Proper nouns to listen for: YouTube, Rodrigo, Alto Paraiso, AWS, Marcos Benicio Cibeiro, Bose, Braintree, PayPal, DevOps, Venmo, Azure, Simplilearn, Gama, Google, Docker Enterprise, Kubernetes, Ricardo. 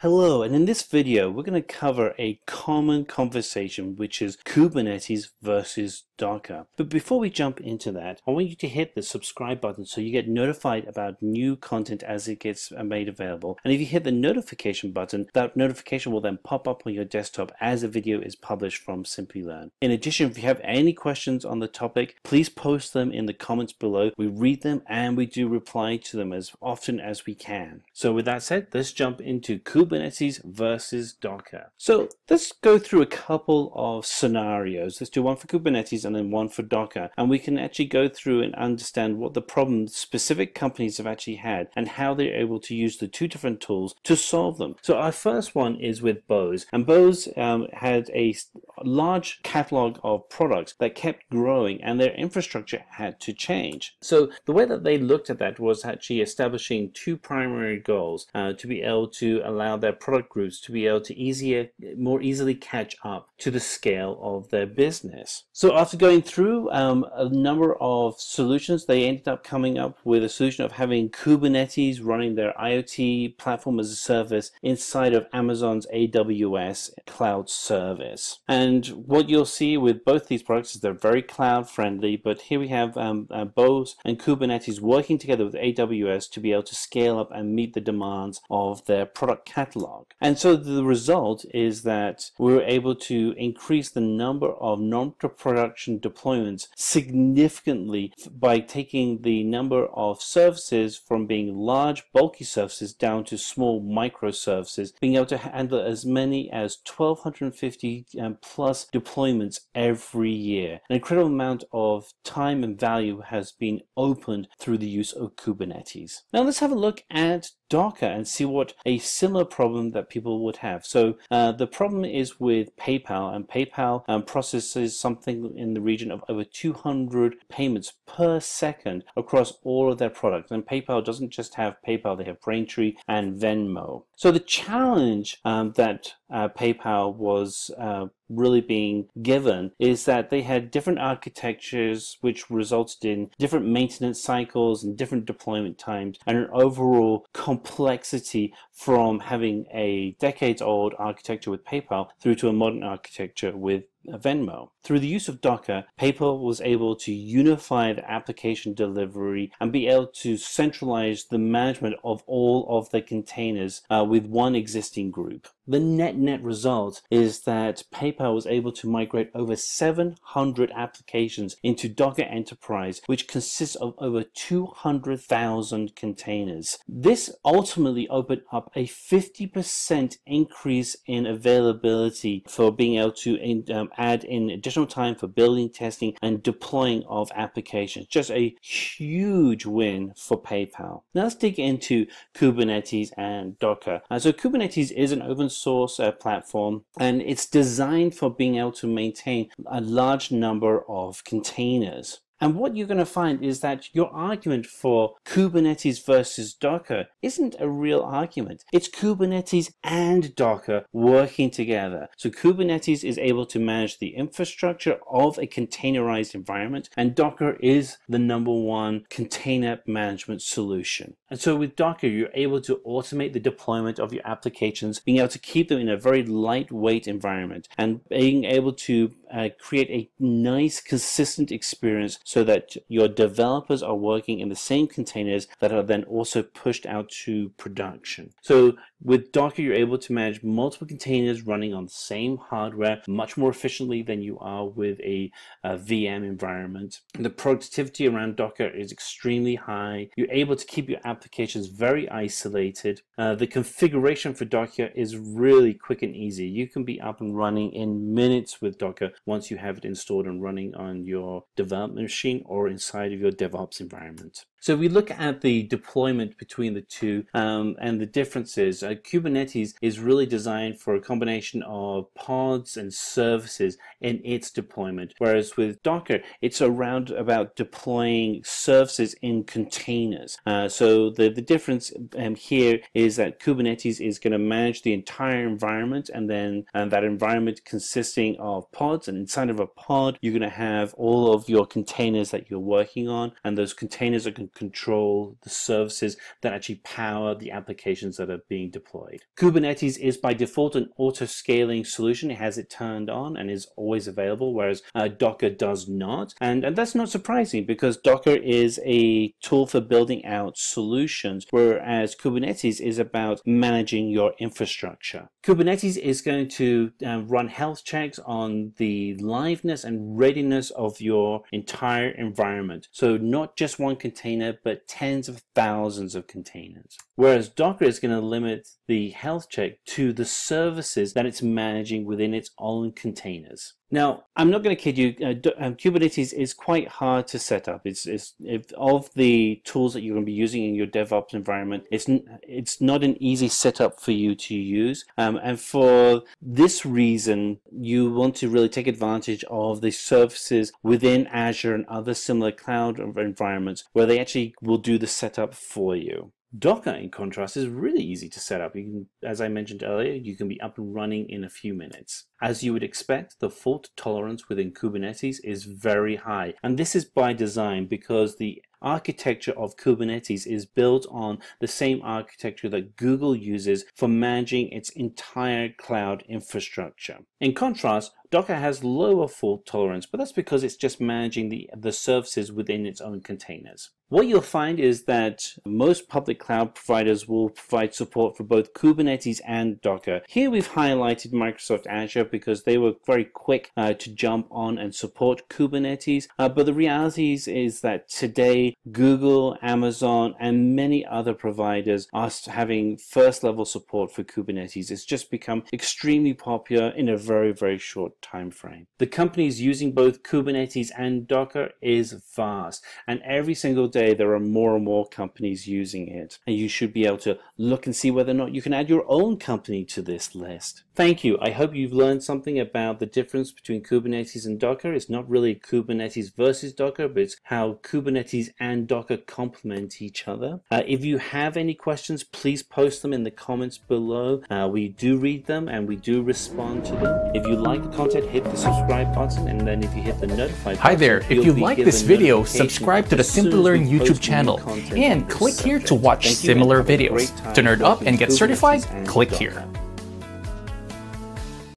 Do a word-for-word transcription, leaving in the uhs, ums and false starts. Hello, and in this video we're going to cover a common conversation, which is Kubernetes versus Docker. But before we jump into that, I want you to hit the subscribe button so you get notified about new content as it gets made available. And if you hit the notification button, that notification will then pop up on your desktop as a video is published from Simplilearn. In addition, if you have any questions on the topic, please post them in the comments below. We read them and we do reply to them as often as we can. So with that said, let's jump into Kubernetes versus Docker. So let's go through a couple of scenarios. Let's do one for Kubernetes and then one for Docker, and we can actually go through and understand what the problems specific companies have actually had and how they're able to use the two different tools to solve them. So our first one is with Bose, and Bose um, had a large catalog of products that kept growing and their infrastructure had to change. So the way that they looked at that was actually establishing two primary goals uh, to be able to allow their product groups to be able to easier, more easily catch up to the scale of their business. So after going through um, a number of solutions, they ended up coming up with a solution of having Kubernetes running their IoT platform as a service inside of Amazon's A W S cloud service. And what you'll see with both these products is they're very cloud friendly, but here we have um, uh, Bose and Kubernetes working together with A W S to be able to scale up and meet the demands of their product catalog. And so the result is that we were able to increase the number of non-production deployments significantly by taking the number of services from being large bulky services down to small microservices, being able to handle as many as twelve fifty plus deployments every year. An incredible amount of time and value has been opened through the use of Kubernetes. Now let's have a look at Docker and see what a similar problem that people would have. So uh, the problem is with PayPal, and PayPal um, processes something in the region of over two hundred payments per second across all of their products. And PayPal doesn't just have PayPal, they have Braintree and Venmo. So the challenge um, that uh, PayPal was uh, really being given is that they had different architectures which resulted in different maintenance cycles and different deployment times and an overall complexity from having a decades-old architecture with PayPal through to a modern architecture with Venmo. Through the use of Docker, PayPal was able to unify the application delivery and be able to centralize the management of all of the containers uh, with one existing group. The net net result is that PayPal was able to migrate over seven hundred applications into Docker Enterprise, which consists of over two hundred thousand containers. This ultimately opened up a fifty percent increase in availability for being able to in, um, add in additional time for building, testing, and deploying of applications. Just a huge win for PayPal. Now let's dig into Kubernetes and Docker. Uh, so Kubernetes is an open source uh, platform, and it's designed for being able to maintain a large number of containers. And what you're going to find is that your argument for Kubernetes versus Docker isn't a real argument. It's Kubernetes and Docker working together. So Kubernetes is able to manage the infrastructure of a containerized environment, and Docker is the number one container management solution. And so with Docker, you're able to automate the deployment of your applications, being able to keep them in a very lightweight environment and being able to uh, create a nice, consistent experience so that your developers are working in the same containers that are then also pushed out to production. So with Docker, you're able to manage multiple containers running on the same hardware much more efficiently than you are with a, a V M environment. The productivity around Docker is extremely high. You're able to keep your applications very isolated. Uh, the configuration for Docker is really quick and easy. You can be up and running in minutes with Docker once you have it installed and running on your development machine or inside of your DevOps environment. So if we look at the deployment between the two um, and the differences, uh, Kubernetes is really designed for a combination of pods and services in its deployment, whereas with Docker, it's around about deploying services in containers. Uh, so the, the difference um, here is that Kubernetes is going to manage the entire environment, and then and that environment consisting of pods, and inside of a pod, you're going to have all of your containers that you're working on, and those containers are going and control the services that actually power the applications that are being deployed. Kubernetes is by default an auto-scaling solution. It has it turned on and is always available, whereas uh, Docker does not. And, and that's not surprising because Docker is a tool for building out solutions, whereas Kubernetes is about managing your infrastructure. Kubernetes is going to uh, run health checks on the liveness and readiness of your entire environment. So not just one container, but tens of thousands of containers. Whereas Docker is going to limit the health check to the services that it's managing within its own containers. Now, I'm not going to kid you, uh, um, Kubernetes is quite hard to set up. It's, it's if, of the tools that you're going to be using in your DevOps environment, it's, it's not an easy setup for you to use. Um, and for this reason, you want to really take advantage of the services within Azure and other similar cloud environments where they actually will do the setup for you. Docker, in contrast, is really easy to set up. You can, as I mentioned earlier, you can be up and running in a few minutes. As you would expect, the fault tolerance within Kubernetes is very high. And this is by design because the architecture of Kubernetes is built on the same architecture that Google uses for managing its entire cloud infrastructure. In contrast, Docker has lower fault tolerance, but that's because it's just managing the, the services within its own containers. What you'll find is that most public cloud providers will provide support for both Kubernetes and Docker. Here we've highlighted Microsoft Azure because they were very quick uh, to jump on and support Kubernetes. Uh, but the reality is, is that today, Google, Amazon, and many other providers are having first-level support for Kubernetes. It's just become extremely popular in a very, very short time frame. The companies using both Kubernetes and Docker is vast, and every single day there are more and more companies using it. And you should be able to look and see whether or not you can add your own company to this list. Thank you. I hope you've learned something about the difference between Kubernetes and Docker. It's not really Kubernetes versus Docker, but it's how Kubernetes and Docker complement each other. Uh, if you have any questions, please post them in the comments below. Uh, we do read them and we do respond to them. If you like the content, hit the subscribe button, and then if you hit the notify button, hi there. If you like this video, subscribe to the Simplilearn YouTube channel and click here to watch similar videos. To nerd up and get certified, click here.